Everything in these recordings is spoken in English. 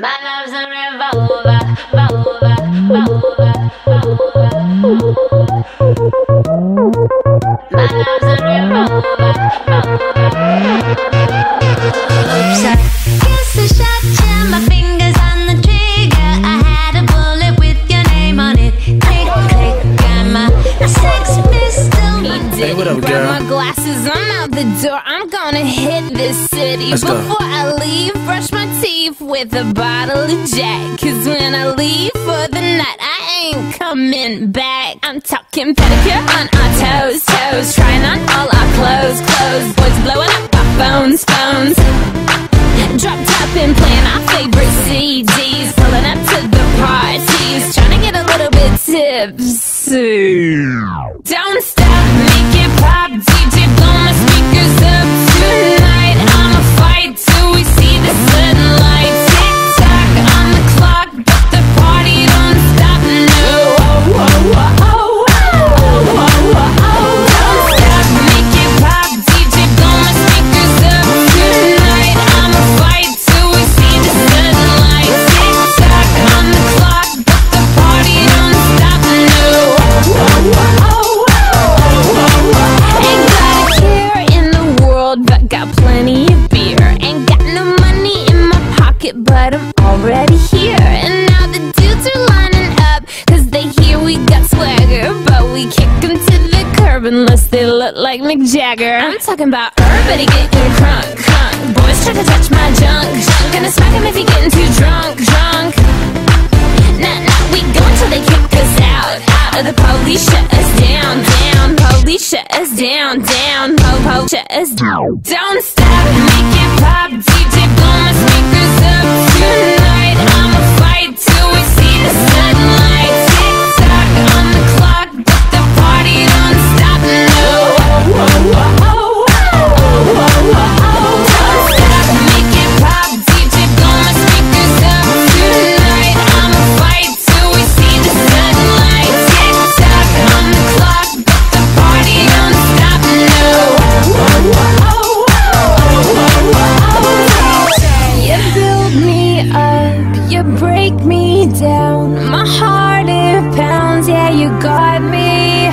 My love's a revolver, revolver, revolver. My love's a revolver, revolver. Oops, I guess I shot you, my fingers on the trigger. I had a bullet with your name on it. Click, click, got my sex pistol. My hey, what up, girl? My glasses, I'm out the door. I'm gonna hit this city. Let's before go. I leave, brush my teeth with a bottle of Jack, 'cause when I leave for the night I ain't coming back. I'm talking pedicure on our toes, toes, trying on all our clothes, clothes. Boys blowing up our phones, phones. Dropped up and playing our favorite CDs, pulling up to the parties, trying to get a little bit tipsy. Don't stop, make it pop, DJ blow my speakers up tonight. I'ma fight till we see the sunlight. But I'm already here, and now the dudes are lining up, 'cause they hear we got swagger, but we kick them to the curb unless they look like Mick Jagger. I'm talking about everybody getting crunk, crunk. Boys try to touch my junk, junk. Gonna smack him if he getting too drunk, drunk. Nah, nah, we go until they kick us out, out. Or the police shut us down, down. Police shut us down, down. Po-po shut us down. Don't stop, make it pop, DJ blow my speakers up tonight. I'ma fight till we see the sunlight. Tick-tock on the clock, but the party don't stop, no. Don't stop, make it pop, DJ blow my speakers up tonight. I'ma fight till we see the sunlight. Tick-tock on the clock, but the party don't stop, no. Break me down, my heart it pounds. Yeah, you got me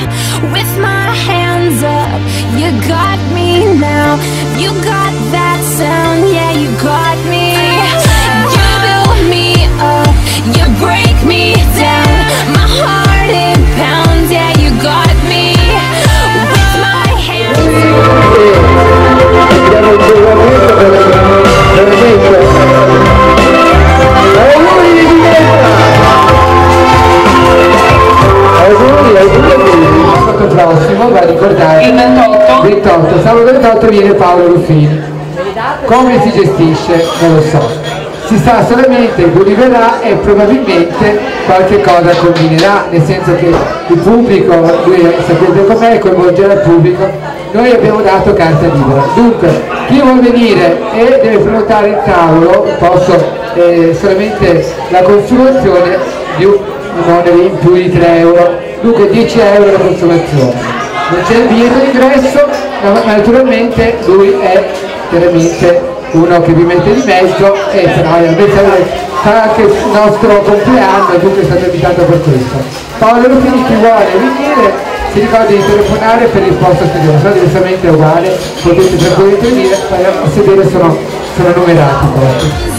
with my hands up. You got me now. You got that sound. Yeah, you got me. You build me up. You break me down. My heart it pounds. Yeah, you got me with my hands up. L'anno prossimo va a ricordare il 28, sabato 28 viene Paolo Ruffini. Come si gestisce non lo so, si sa solamente che arriverà e probabilmente qualche cosa combinerà, nel senso che il pubblico, lui sapete com'è, coinvolgere il pubblico. Noi abbiamo dato carta libera, dunque chi vuol venire e deve prenotare il tavolo, posso solamente la consumazione di un onere in più di 3 euro, dunque 10 euro la consumazione, non c'è il biglietto d'ingresso, ma naturalmente lui è veramente uno che vi mette di mezzo e sarà anche il nostro compleanno, dunque è stato invitato per questo. Paolo Ruffini, chi vuole venire si ricorda di telefonare per il posto studio, sono diversamente uguale, potete tranquillamente venire, ma se bene sono numerati poi.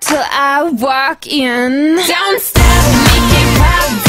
Till I walk in. Don't stop, make it pop.